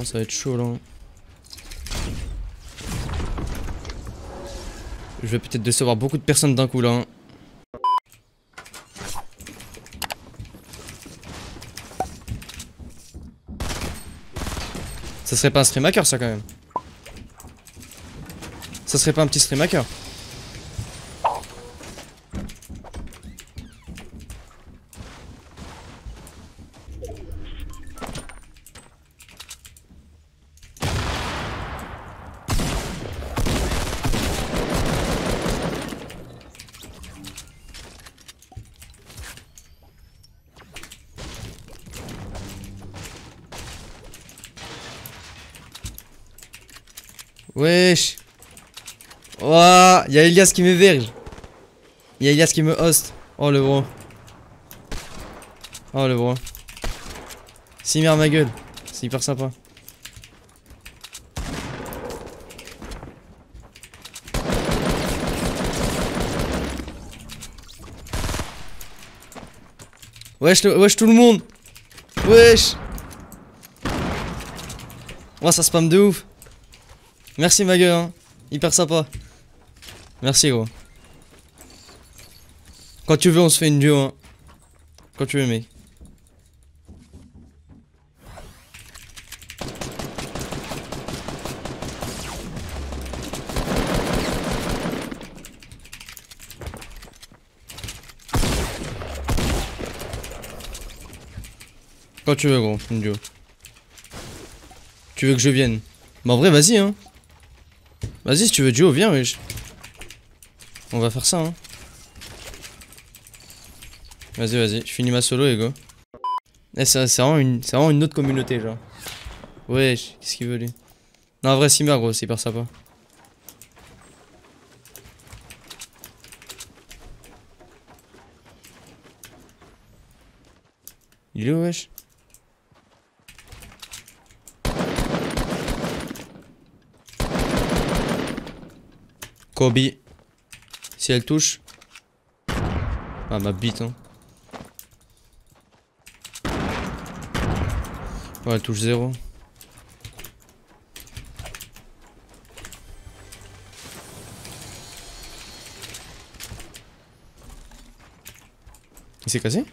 Oh, ça va être chaud là. Je vais peut-être décevoir beaucoup de personnes d'un coup là. Ça serait pas un stream hacker ça quand même. Ça serait pas un petit stream hacker. Wesh. Ouah, y'a Elias qui me verge. Y'a Elias qui me host. Oh le bro. Oh le bro. S'il merde ma gueule. C'est hyper sympa. Wesh, wesh tout le monde. Wesh. Ouah ça spam de ouf. Merci ma gueule, hein. Hyper sympa. Merci gros. Quand tu veux on se fait une duo hein. Quand tu veux mec. Quand tu veux gros, une duo. Tu veux que je vienne? Bah en vrai vas-y hein. Vas-y si tu veux duo viens wesh. On va faire ça hein. Vas-y vas-y je finis ma solo et go. Eh c'est vraiment une autre communauté genre. Wesh qu'est-ce qu'il veut lui. Non en vrai s'il meurt gros c'est hyper sympa. Il est où wesh. Kobe, si elle touche. Ah ma bite hein. Ouais elle touche zéro. Il s'est cassé?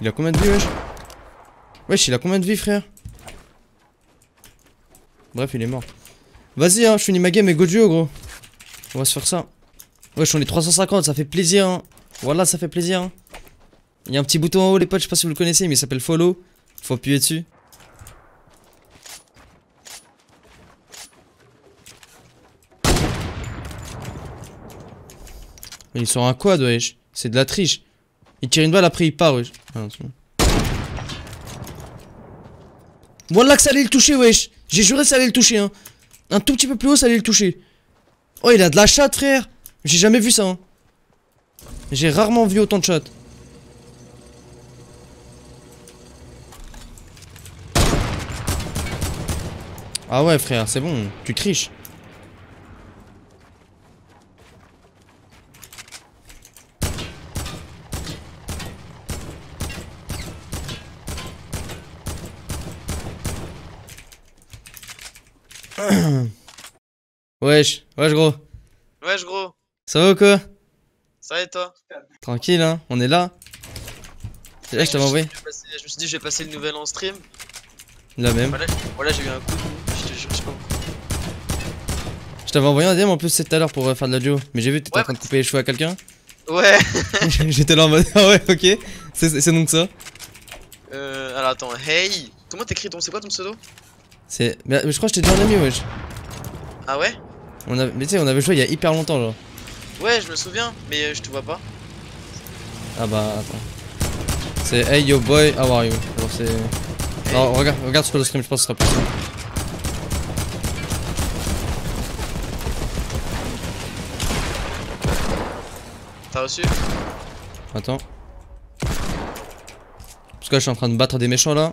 Il a combien de vies wesh? Wesh il a combien de vies frère? Bref il est mort. Vas-y hein je finis ma game et go duo gros. On va se faire ça. Wesh on est 350 ça fait plaisir hein. Voilà ça fait plaisir hein. Il y a un petit bouton en haut les potes je sais pas si vous le connaissez mais il s'appelle follow. Faut appuyer dessus. Ils sont un quad wesh. C'est de la triche. Il tire une balle après il part wesh. Ah, voilà que ça allait le toucher wesh. J'ai juré que ça allait le toucher hein. Un tout petit peu plus haut ça allait le toucher. Oh il a de la chatte frère. J'ai jamais vu ça hein. J'ai rarement vu autant de chatte. Ah ouais frère c'est bon. Tu triches. Wesh, wesh gros. Wesh gros. Ça va ou quoi? Ça va et toi? Tranquille hein, on est là. C'est là que je t'avais envoyé. Je me suis dit je vais passer le nouvel en stream. La même. Voilà j'ai eu un coup de... je te jure. Je t'avais envoyé un DM en plus c'est tout à l'heure pour faire de la duo. Mais j'ai vu que t'étais en train de couper les cheveux à quelqu'un. Ouais. J'étais là en mode ah ouais ok. C'est donc ça. Alors attends, hey. Comment t'écris ton... c'est quoi ton pseudo? C'est... mais je crois que je t'ai déjà un ami wesh. Ah ouais? On a... mais tu sais on avait joué il y a hyper longtemps genre. Ouais je me souviens mais je te vois pas. Ah bah attends. C'est hey yo boy how are you alors c'est... hey. Non regarde sur le stream je pense que ce sera plus simple. T'as reçu? Attends. Parce que là je suis en train de battre des méchants là.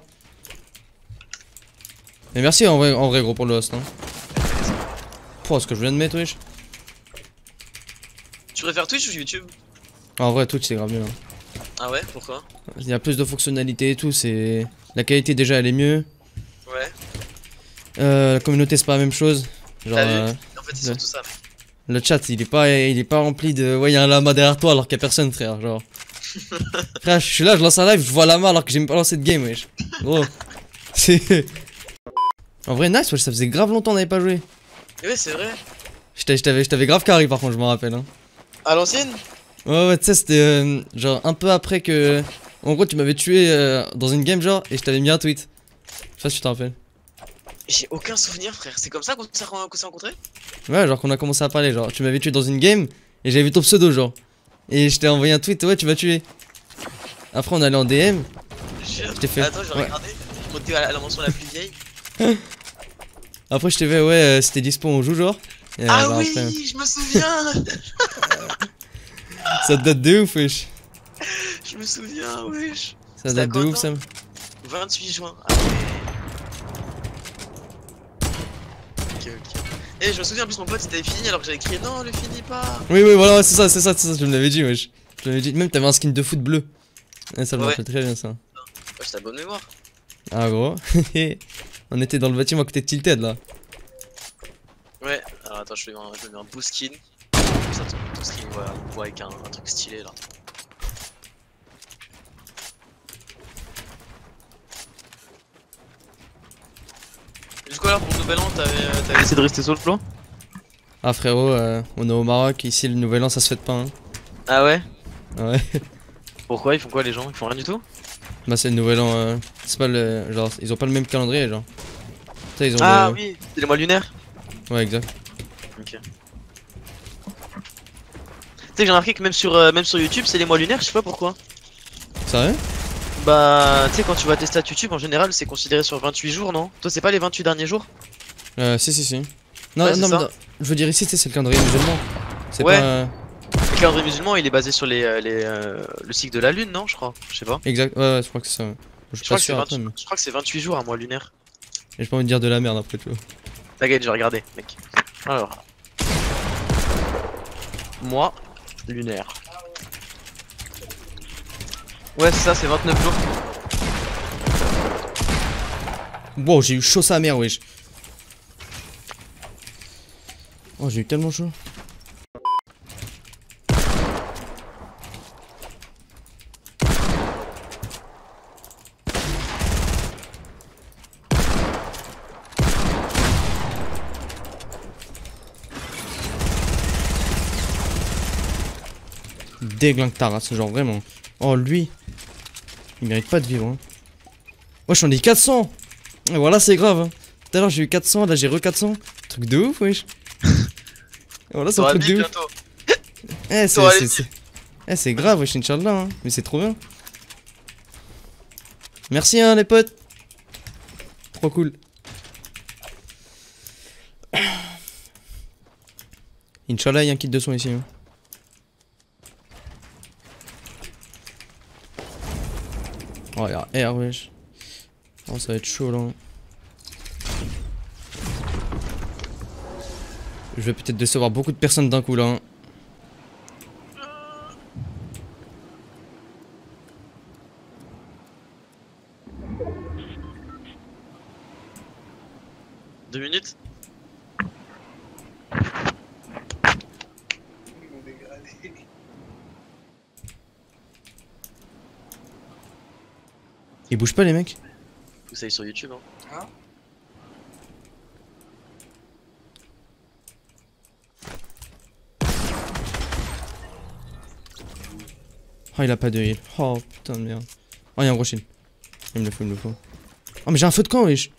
Mais merci en vrai gros pour le host hein. Oh, ce que je viens de mettre wesh. Tu préfères Twitch ou YouTube? En vrai, Twitch c'est grave mieux. Hein. Ah ouais, pourquoi? Il y a plus de fonctionnalités et tout, c'est. La qualité déjà elle est mieux. Ouais. La communauté c'est pas la même chose. Genre. En fait, ils sont tous ça. Le chat il est pas rempli de. Ouais, il y a un lama derrière toi alors qu'il y a personne, frère. Genre. Frère, je suis là, je lance un live, je vois lama alors que j'ai même pas lancé de game, wesh. Gros. C'est. En vrai, nice, wesh, ça faisait grave longtemps qu'on n'avait pas joué. Ouais, c'est vrai. Je t'avais grave carré par contre, je m'en rappelle. Hein. À l'ancienne? Ouais, tu sais, c'était genre un peu après que. En gros, tu m'avais tué dans une game, genre, et je t'avais mis un tweet. Je sais pas si tu te rappelles. J'ai aucun souvenir, frère. C'est comme ça qu'on s'est rencontrés? Ouais, genre qu'on a commencé à parler. Genre, tu m'avais tué dans une game et j'avais vu ton pseudo, genre. Et je t'ai envoyé un tweet, ouais, tu m'as tué. Après, on allait en DM. Je t'ai fait. Attends, je vais regarder. Monter à la mention la plus vieille. Après, je t'ai fait, ouais, c'était dispo, on joue, genre. Et, ah oui, après... je me souviens. Ça te date de ouf, wesh. Je me souviens, wesh. Ça date de ouf, Sam. 28 juin. Ah, ok. Et je me souviens en plus, mon pote c'était fini alors que j'avais crié non, le finis pas. Oui, oui, voilà, c'est ça, je me l'avais dit, wesh. Je l'avais dit, même t'avais un skin de foot bleu. Et ça me rappelle très bien, ça. Ouais, t'as bonne mémoire. Ah, gros. On était dans le bâtiment à côté de Tilted là. Ouais, alors attends, je vais mettre un beau skin. Ça, ton skin, voilà, ouais, avec un truc stylé là. Du coup, alors pour le nouvel an, t'avais essayé de rester sur le plan? Ah, frérot, on est au Maroc, ici le nouvel an ça se fête pas. Hein. Ah ouais? Ouais. Pourquoi? Ils font quoi les gens? Ils font rien du tout? Bah, c'est le nouvel an, c'est pas le. Genre, ils ont pas le même calendrier, genre. Ça, ils ont oui, c'est les mois lunaires? Ouais, exact. Ok. Tu sais que j'ai remarqué que même sur YouTube, c'est les mois lunaires, je sais pas pourquoi. Sérieux? Bah, tu sais, quand tu vas tester à YouTube, en général, c'est considéré sur 28 jours, non? Toi, c'est pas les 28 derniers jours? Si. Non, ouais, non, mais non, je veux dire, ici, c'est le calendrier musulman. C'est ouais. Pas... Le calendrier musulman, il est basé sur le cycle de la lune, non? Je crois, je sais pas. Exact, ouais, je crois que c'est ça. Je crois que c'est 28 jours, un mois lunaire. Et j'ai pas envie de dire de la merde après, tu vois. T'inquiète, je vais regarder, mec. Alors. Mois lunaire. Ouais, c'est ça, c'est 29 jours. Wow, j'ai eu chaud sa mère, wesh. Oh, j'ai eu tellement chaud. Déglingue ta race, genre vraiment. Oh, lui. Il mérite pas de vivre. Hein. Wesh, on est 400. Et voilà, c'est grave. Hein. Tout à l'heure, j'ai eu 400. Là, j'ai re-400. Truc de ouf, wesh. Voilà, c'est un truc de ouf. Eh, c'est grave, wesh, Inch'Allah. Hein. Mais c'est trop bien. Merci, hein, les potes. Trop cool. Inch'Allah, il y a un kit de son ici. Hein. Oh, y'a air, wesh. Oh, ça va être chaud là. Je vais peut-être décevoir beaucoup de personnes d'un coup là. Deux minutes. Ils bougent pas les mecs. Vous savez sur YouTube hein. Oh, il a pas de heal. Oh putain de merde. Oh, il y a un gros shield. Il me le faut. Oh mais j'ai un feu de camp, wesh.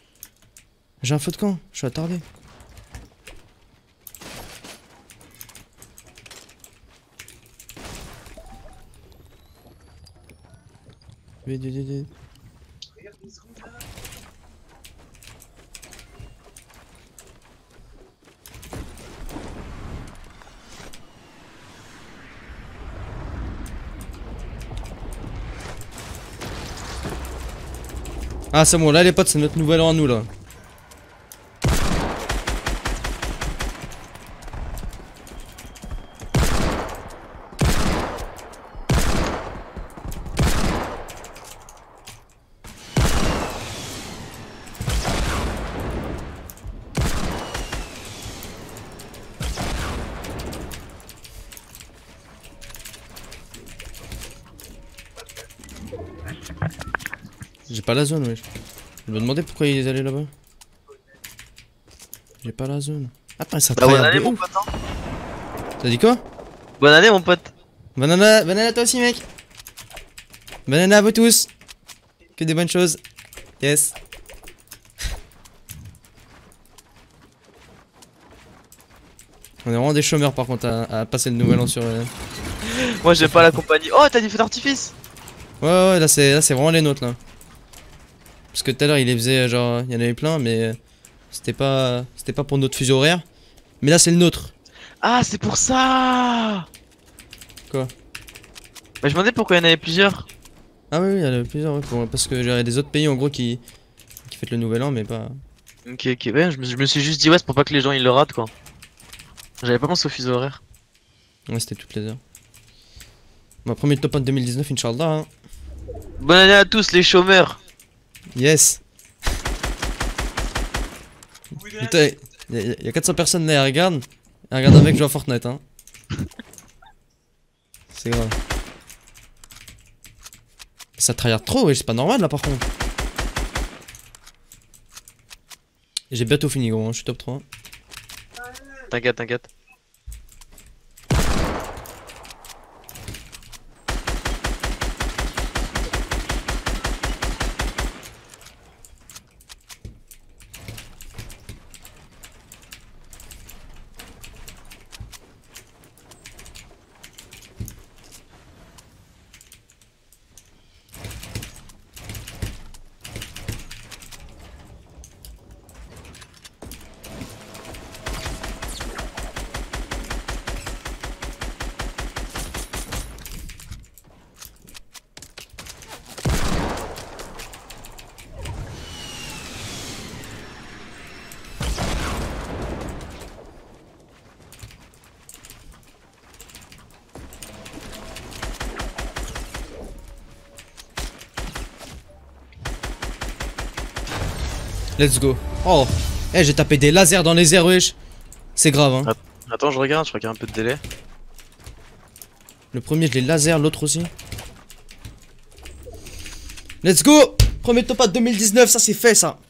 J'ai un feu de camp, je suis attardé. Vite. Ah c'est bon, là les potes, c'est notre nouvel an à nous là. J'ai pas la zone, wesh. Je me demandais pourquoi il est allé là-bas. J'ai pas la zone. Attends, ça t'a bonne année, mon pote, hein. T'as dit quoi? Bonne année, mon pote. Banana, banana, toi aussi, mec. Banana à vous tous. Que des bonnes choses. Yes. On est vraiment des chômeurs par contre à passer le nouvel an sur... Moi j'ai pas la compagnie. Oh, t'as des feux d'artifice. Ouais ouais, là c'est vraiment les nôtres là. Parce que tout à l'heure il les faisait genre... Il y en avait plein mais... C'était pas pour notre fuseau horaire. Mais là c'est le nôtre. Ah c'est pour ça. Quoi? Bah je me demandais pourquoi il y en avait plusieurs. Ah oui, il y en avait plusieurs, ouais, parce que j'avais des autres pays en gros qui fêtent le nouvel an mais pas... Ok ok, ouais, je me suis juste dit ouais c'est pour pas que les gens ils le ratent quoi. J'avais pas pensé au fuseau horaire. Ouais, c'était toutes les heures. Bon, premier top 1 de 2019, Inch'Allah. Hein. Bonne année à tous, les chômeurs. Yes. Putain, y'a 400 personnes là, elles regardent un mec jouer à Fortnite. Hein. C'est grave. Ça tryhard trop, ouais, c'est pas normal là par contre. J'ai bientôt fini, gros, hein. Je suis top 3. T'inquiète, t'inquiète. Let's go. Oh, hey, j'ai tapé des lasers dans les airs, wesh. C'est grave, hein. Attends, je regarde, je crois qu'il y a un peu de délai. Le premier, je l'ai laser, l'autre aussi. Let's go. Premier top à 2019, ça c'est fait, ça.